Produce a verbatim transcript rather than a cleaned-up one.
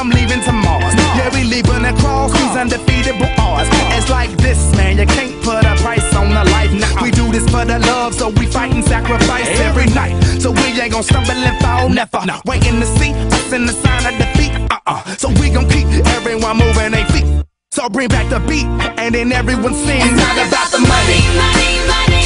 I'm leaving to Mars. Yeah, we leaving across these undefeatable odds. It's like this, man, you can't put a price on a life. Now we do this for the love, so we fight and sacrifice every night. So we ain't gon' stumble and fall, never. Waiting to see us in the sign of defeat. Uh-uh. So we gon' keep everyone moving their feet. So bring back the beat, and then everyone sings. It's not about the money, money, money.